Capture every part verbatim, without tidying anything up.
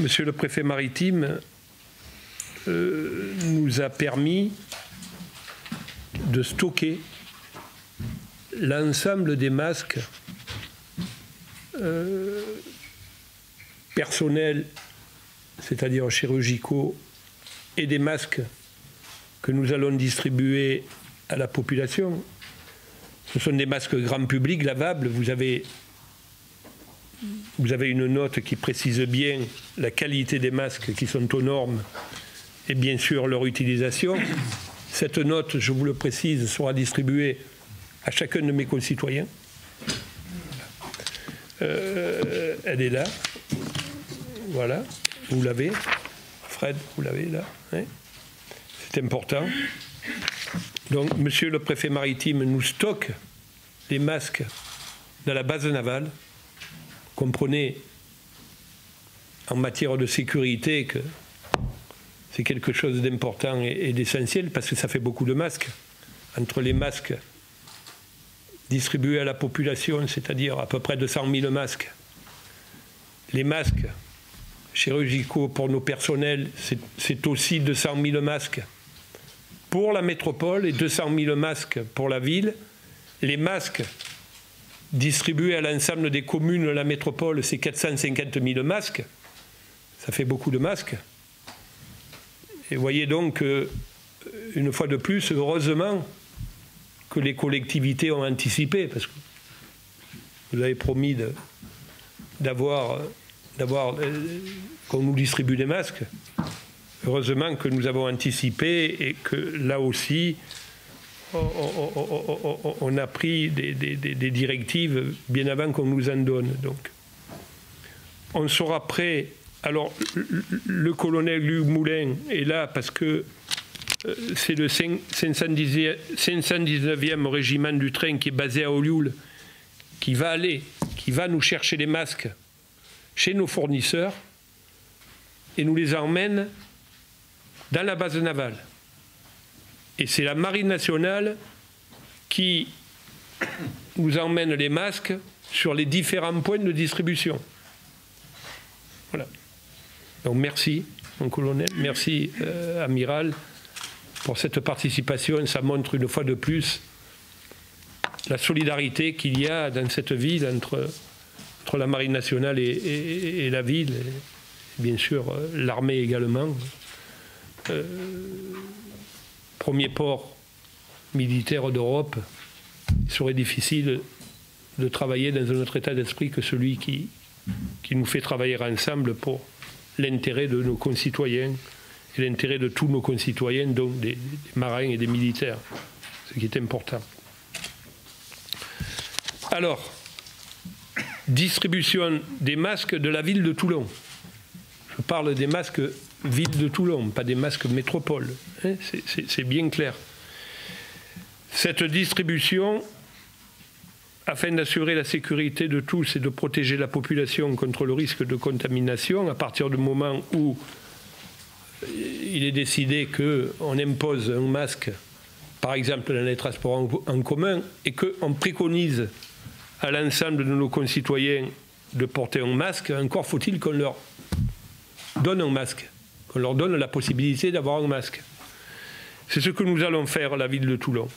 Monsieur le préfet maritime euh, nous a permis de stocker l'ensemble des masques euh, personnels, c'est-à-dire chirurgicaux, et des masques que nous allons distribuer à la population. Ce sont des masques grand public, lavables. Vous avez, vous avez une note qui précise bien la qualité des masques qui sont aux normes et bien sûr leur utilisation. Cette note, je vous le précise, sera distribuée à chacun de mes concitoyens. Euh, elle est là. Voilà, vous l'avez. Fred, vous l'avez là. Hein, c'est important. Donc, monsieur le préfet maritime nous stocke les masques dans la base navale. Comprenez, en matière de sécurité, que c'est quelque chose d'important et d'essentiel, parce que ça fait beaucoup de masques. Entre les masques distribués à la population, c'est-à-dire à peu près deux cent mille masques, les masques chirurgicaux pour nos personnels, c'est aussi deux cent mille masques pour la métropole et deux cent mille masques pour la ville. Les masques distribués à l'ensemble des communes de la métropole, c'est quatre cent cinquante mille masques. Ça fait beaucoup de masques. Et voyez donc, une fois de plus, heureusement que les collectivités ont anticipé, parce que vous avez promis d'avoir, d'avoir, qu'on nous distribue des masques. Heureusement que nous avons anticipé et que là aussi, on a pris des, des, des directives bien avant qu'on nous en donne. Donc, on sera prêt. Alors, le colonel Hugues Moulin est là parce que c'est le cinq cent dix-neuvième régiment du train qui est basé à Olioul qui va aller, qui va nous chercher les masques chez nos fournisseurs et nous les emmène dans la base navale. Et c'est la Marine nationale qui nous emmène les masques sur les différents points de distribution. Voilà. Donc merci, mon colonel, merci, euh, amiral, pour cette participation. Ça montre une fois de plus la solidarité qu'il y a dans cette ville entre, entre la Marine nationale et, et, et la ville, et bien sûr l'armée également. Euh, premier port militaire d'Europe, il serait difficile de travailler dans un autre état d'esprit que celui qui, qui nous fait travailler ensemble pour l'intérêt de nos concitoyens et l'intérêt de tous nos concitoyens, donc des, des marins et des militaires, ce qui est important. Alors, distribution des masques de la ville de Toulon. Je parle des masques ville de Toulon, pas des masques métropole. C'est bien clair. Cette distribution, afin d'assurer la sécurité de tous et de protéger la population contre le risque de contamination, à partir du moment où il est décidé qu'on impose un masque, par exemple dans les transports en commun, et qu'on préconise à l'ensemble de nos concitoyens de porter un masque, encore faut-il qu'on leur donne un masque, qu'on leur donne la possibilité d'avoir un masque. C'est ce que nous allons faire à la ville de Toulon.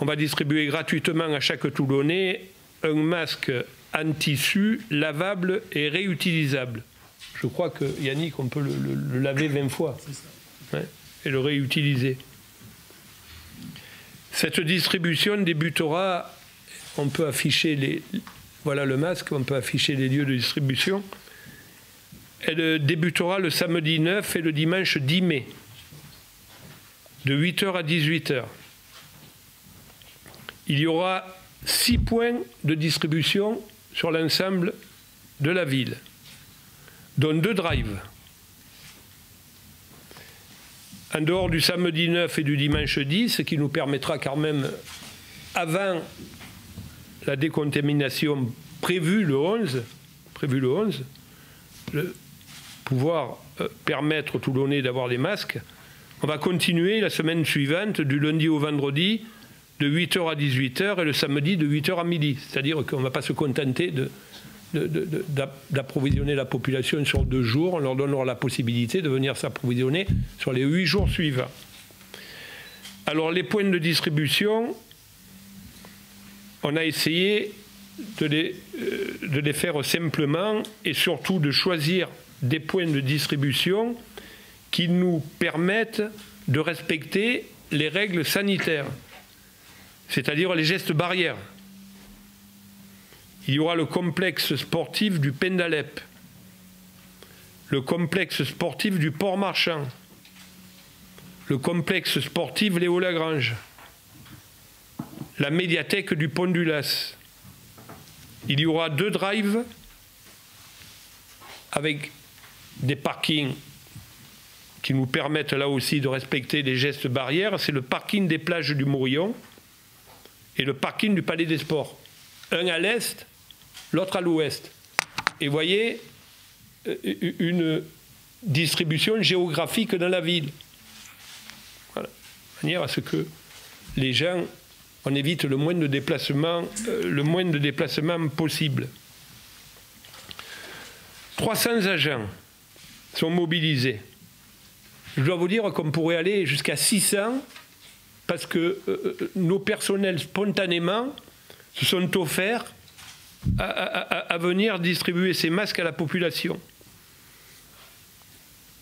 On va distribuer gratuitement à chaque Toulonnais un masque en tissu, lavable et réutilisable. Je crois que, Yannick, on peut le, le, le laver vingt fois, hein, et le réutiliser. Cette distribution débutera, on peut afficher les, voilà le masque, on peut afficher les lieux de distribution. Elle débutera le samedi neuf et le dimanche dix mai, de huit heures à dix-huit heures. Il y aura six points de distribution sur l'ensemble de la ville, dont deux drives. En dehors du samedi neuf et du dimanche dix, ce qui nous permettra quand même, avant la décontamination prévue le onze, prévue le onze, de pouvoir permettre aux Toulonnais d'avoir des masques. On va continuer la semaine suivante, du lundi au vendredi, de huit heures à dix-huit heures, et le samedi de huit heures à midi. C'est-à-dire qu'on ne va pas se contenter de, d'approvisionner la population sur deux jours, on leur donnera la possibilité de venir s'approvisionner sur les huit jours suivants. Alors les points de distribution, on a essayé de les, euh, de les faire simplement et surtout de choisir des points de distribution qui nous permettent de respecter les règles sanitaires, c'est-à-dire les gestes barrières. Il y aura le complexe sportif du Pin d'Alep, le complexe sportif du Port Marchand, le complexe sportif Léo-Lagrange, la médiathèque du Pont du Las. Il y aura deux drives avec des parkings qui nous permettent là aussi de respecter les gestes barrières. C'est le parking des plages du Mourillon et le parking du Palais des Sports. Un à l'est, l'autre à l'ouest. Et voyez, une distribution géographique dans la ville. Voilà. De manière à ce que les gens, on évite le moins de déplacements, le moins de déplacements possible. trois cents agents sont mobilisés. Je dois vous dire qu'on pourrait aller jusqu'à six cents parce que euh, nos personnels spontanément se sont offerts à, à, à venir distribuer ces masques à la population.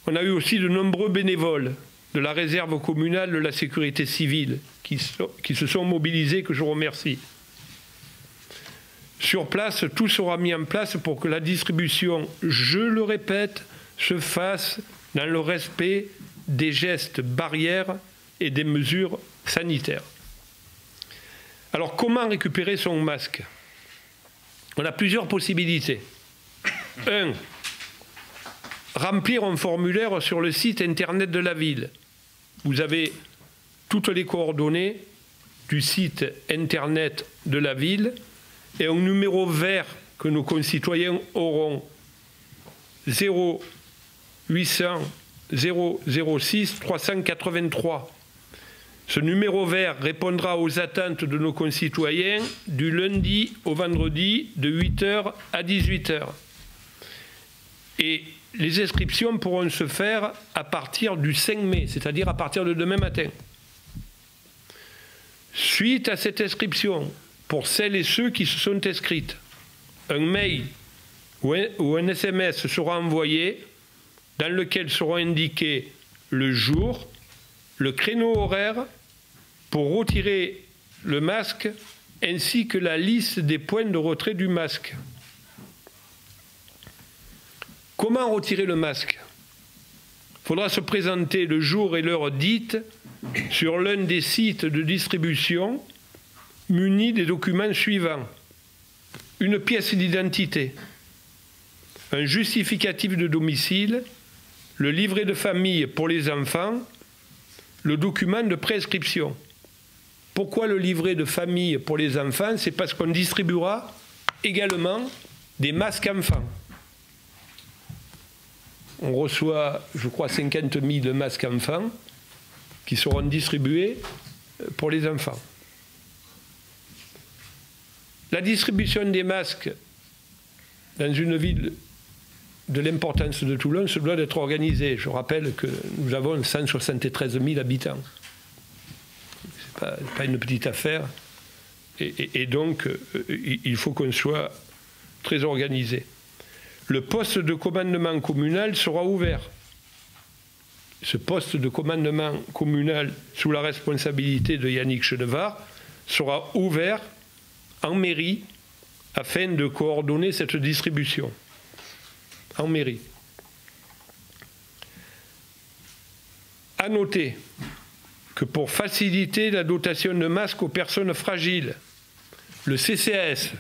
On a eu aussi de nombreux bénévoles de la réserve communale de la sécurité civile qui, so, qui se sont mobilisés, que je remercie. Sur place, tout sera mis en place pour que la distribution, je le répète, se fasse dans le respect des gestes barrières et des mesures sanitaires. Alors, comment récupérer son masque? On a plusieurs possibilités. un. Remplir un formulaire sur le site internet de la ville. Vous avez toutes les coordonnées du site internet de la ville et un numéro vert que nos concitoyens auront. zéro huit cents zéro zéro six trois cent quatre-vingt-trois. Ce numéro vert répondra aux attentes de nos concitoyens du lundi au vendredi de huit heures à dix-huit heures. Et les inscriptions pourront se faire à partir du cinq mai, c'est-à-dire à partir de demain matin. Suite à cette inscription, pour celles et ceux qui se sont inscrites, un mail ou un, ou un S M S sera envoyé dans lequel seront indiqués le jour, le créneau horaire pour retirer le masque ainsi que la liste des points de retrait du masque. Comment retirer le masque? Il faudra se présenter le jour et l'heure dite sur l'un des sites de distribution muni des documents suivants. Une pièce d'identité, un justificatif de domicile, le livret de famille pour les enfants, le document de prescription. Pourquoi le livret de famille pour les enfants? C'est parce qu'on distribuera également des masques enfants. On reçoit, je crois, cinquante mille masques enfants qui seront distribués pour les enfants. La distribution des masques dans une ville de l'importance de Toulon se doit d'être organisé. Je rappelle que nous avons cent soixante-treize mille habitants. Ce n'est pas, pas une petite affaire. Et, et, et donc, il faut qu'on soit très organisé. Le poste de commandement communal sera ouvert. Ce poste de commandement communal, sous la responsabilité de Yannick Chenevard, sera ouvert en mairie afin de coordonner cette distribution. En mairie. À noter que pour faciliter la dotation de masques aux personnes fragiles, le C C A S,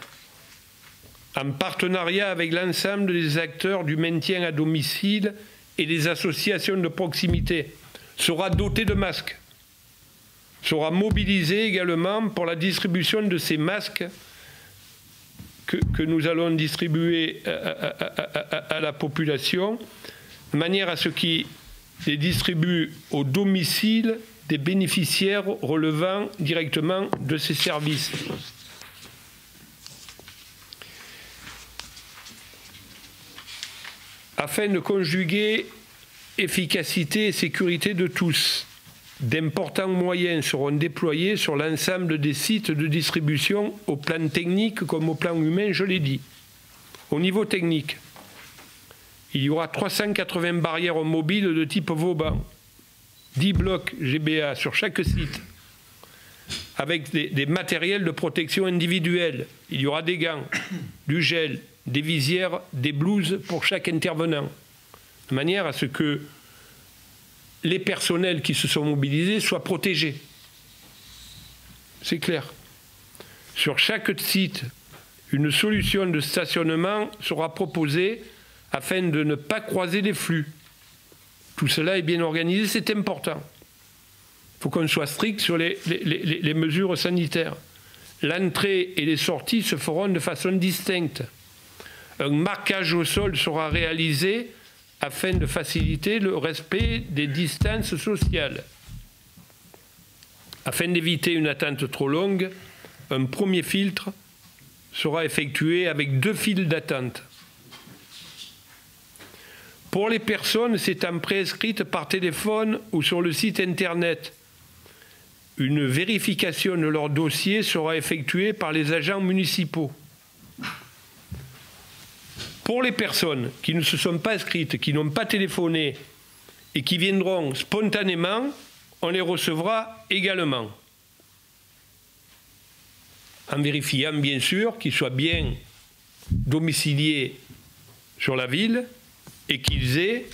en partenariat avec l'ensemble des acteurs du maintien à domicile et des associations de proximité, sera doté de masques, sera mobilisé également pour la distribution de ces masques Que, que nous allons distribuer à, à, à, à, à la population, de manière à ce qu'ils les distribuent au domicile des bénéficiaires relevant directement de ces services. afin de conjuguer efficacité et sécurité de tous, d'importants moyens seront déployés sur l'ensemble des sites de distribution au plan technique comme au plan humain, je l'ai dit. Au niveau technique, il y aura trois cent quatre-vingts barrières mobiles de type Vauban, dix blocs G B A sur chaque site, avec des, des matériels de protection individuelle. Il y aura des gants, du gel, des visières, des blouses pour chaque intervenant, de manière à ce que les personnels qui se sont mobilisés soient protégés. C'est clair. Sur chaque site, une solution de stationnement sera proposée afin de ne pas croiser les flux. Tout cela est bien organisé, c'est important. Il faut qu'on soit strict sur les, les, les, les mesures sanitaires. L'entrée et les sorties se feront de façon distincte. Un marquage au sol sera réalisé afin de faciliter le respect des distances sociales. Afin d'éviter une attente trop longue, un premier filtre sera effectué avec deux files d'attente. Pour les personnes s'étant préinscrites par téléphone ou sur le site Internet, une vérification de leur dossier sera effectuée par les agents municipaux. Pour les personnes qui ne se sont pas inscrites, qui n'ont pas téléphoné et qui viendront spontanément, on les recevra également. En vérifiant, bien sûr, qu'ils soient bien domiciliés sur la ville et qu'ils aient,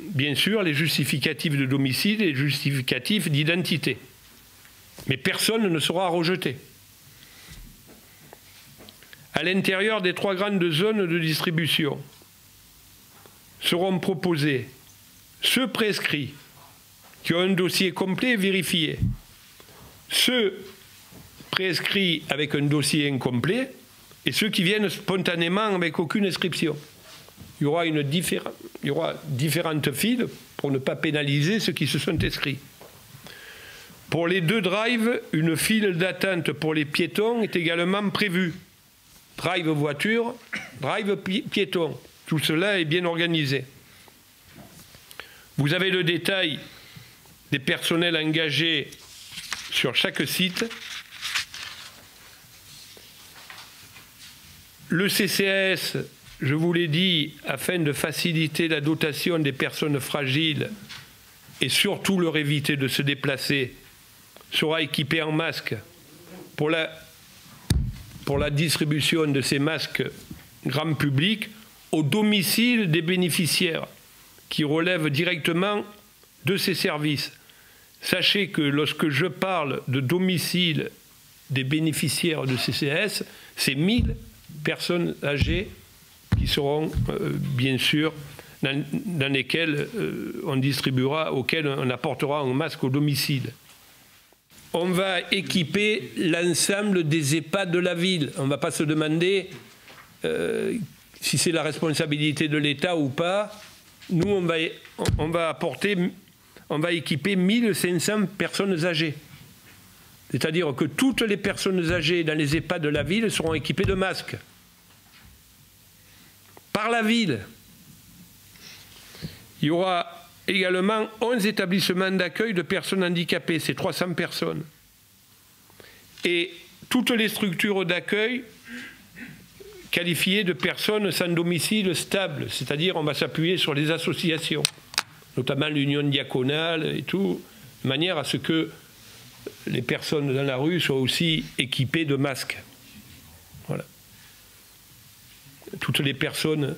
bien sûr, les justificatifs de domicile et les justificatifs d'identité. Mais personne ne sera rejeté. À l'intérieur des trois grandes zones de distribution seront proposés ceux prescrits qui ont un dossier complet et vérifié, ceux prescrits avec un dossier incomplet et ceux qui viennent spontanément avec aucune inscription. Il y aura une diffé- il y aura différentes files pour ne pas pénaliser ceux qui se sont inscrits. Pour les deux drives, une file d'attente pour les piétons est également prévue. Drive voiture, drive piéton. Tout cela est bien organisé. Vous avez le détail des personnels engagés sur chaque site. Le C C A S, je vous l'ai dit, afin de faciliter la dotation des personnes fragiles et surtout leur éviter de se déplacer, sera équipé en masques pour la pour la distribution de ces masques grand public au domicile des bénéficiaires qui relèvent directement de ces services. Sachez que lorsque je parle de domicile des bénéficiaires de C C A S, c'est mille personnes âgées qui seront euh, bien sûr dans, dans lesquelles euh, on distribuera, auxquelles on apportera un masque au domicile. On va équiper l'ensemble des E H P A D de la ville. On ne va pas se demander euh, si c'est la responsabilité de l'État ou pas. Nous, on va, on va apporter, on va équiper mille cinq cents personnes âgées. C'est-à-dire que toutes les personnes âgées dans les E H P A D de la ville seront équipées de masques. Par la ville. Il y aura également onze établissements d'accueil de personnes handicapées, c'est trois cents personnes. Et toutes les structures d'accueil qualifiées de personnes sans domicile stable, c'est-à-dire on va s'appuyer sur les associations, notamment l'Union diaconale et tout, de manière à ce que les personnes dans la rue soient aussi équipées de masques. Voilà. Toutes les personnes...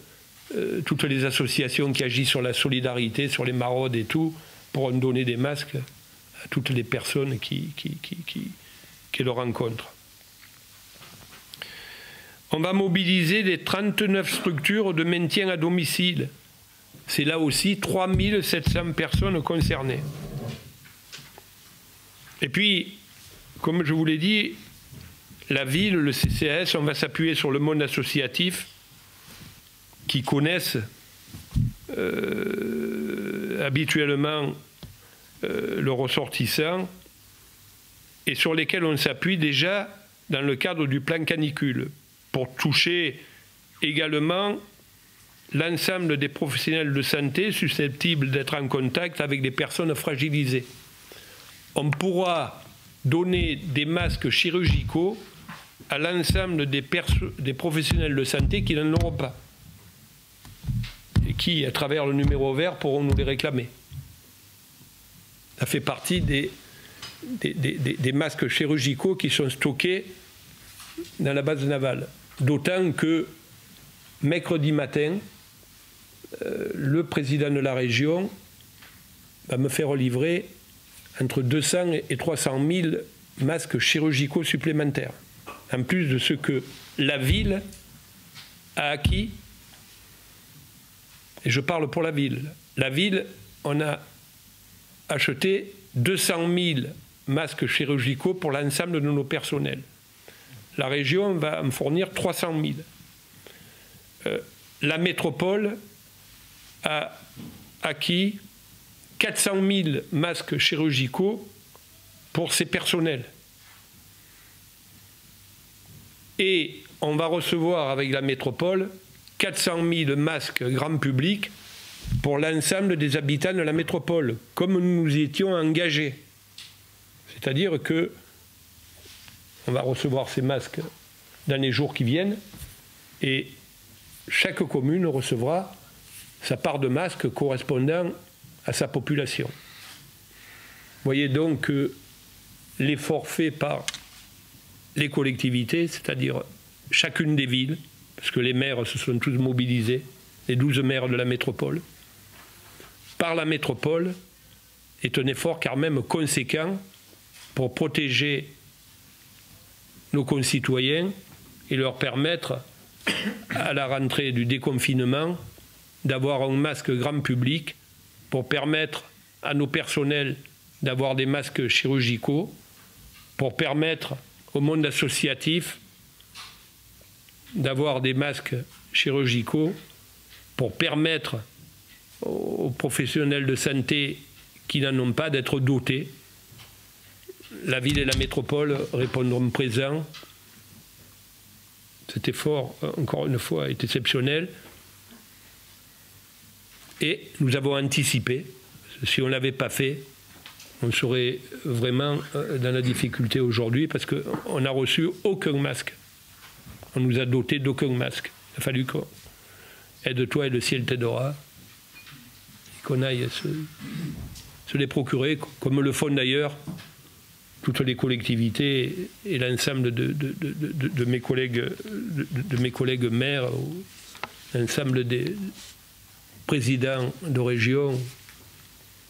Euh, toutes les associations qui agissent sur la solidarité, sur les maraudes et tout, pourront donner des masques à toutes les personnes qui, qui, qui, qui, qui le rencontrent. On va mobiliser les trente-neuf structures de maintien à domicile. C'est là aussi trois mille sept cents personnes concernées. Et puis, comme je vous l'ai dit, la ville, le C C A S, on va s'appuyer sur le monde associatif, qui connaissent euh, habituellement euh, le ressortissant et sur lesquels on s'appuie déjà dans le cadre du plan canicule pour toucher également l'ensemble des professionnels de santé susceptibles d'être en contact avec des personnes fragilisées. On pourra donner des masques chirurgicaux à l'ensemble des, des professionnels de santé qui n'en auront pas et qui, à travers le numéro vert, pourront nous les réclamer. Ça fait partie des, des, des, des masques chirurgicaux qui sont stockés dans la base navale. D'autant que, mercredi matin, euh, le président de la région va me faire livrer entre deux cents et trois cent mille masques chirurgicaux supplémentaires, en plus de ce que la ville a acquis, et je parle pour la ville. La ville, on a acheté deux cent mille masques chirurgicaux pour l'ensemble de nos personnels. La région va en fournir trois cent mille. Euh, la métropole a acquis quatre cent mille masques chirurgicaux pour ses personnels. Et on va recevoir avec la métropole quatre cent mille masques grand public pour l'ensemble des habitants de la métropole, comme nous nous étions engagés. C'est-à-dire que on va recevoir ces masques dans les jours qui viennent et chaque commune recevra sa part de masques correspondant à sa population. Voyez donc que l'effort fait par les collectivités, c'est-à-dire chacune des villes, parce que les maires se sont tous mobilisés, les douze maires de la métropole, par la métropole, est un effort quand même conséquent pour protéger nos concitoyens et leur permettre, à la rentrée du déconfinement, d'avoir un masque grand public pour permettre à nos personnels d'avoir des masques chirurgicaux, pour permettre au monde associatif d'avoir des masques chirurgicaux, pour permettre aux professionnels de santé qui n'en ont pas d'être dotés. La ville et la métropole répondront présents. Cet effort, encore une fois, est exceptionnel. Et nous avons anticipé. Si on ne l'avait pas fait, on serait vraiment dans la difficulté aujourd'hui parce qu'on n'a reçu aucun masque. On nous a doté d'aucun masque. Il a fallu qu'on aide toi et le ciel t'aidera, qu'on aille se, se les procurer, comme le font d'ailleurs toutes les collectivités et l'ensemble de, de, de, de, de mes collègues, de, de mes collègues maires, l'ensemble des présidents de région,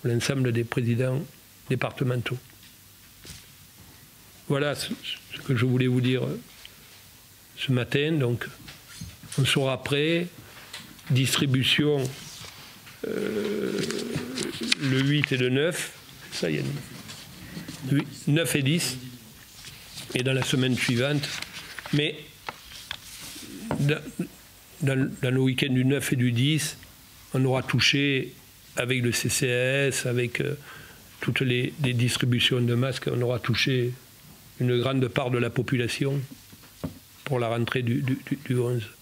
l'ensemble des présidents départementaux. Voilà ce, ce que je voulais vous dire ce matin. Donc, on sera prêt. Distribution euh, le huit et le neuf. Ça y est. neuf et dix, et dans la semaine suivante, mais dans, dans, dans le week-end du neuf et du dix, on aura touché, avec le C C A S, avec euh, toutes les, les distributions de masques, on aura touché une grande part de la population pour la rentrée du, du, du onze.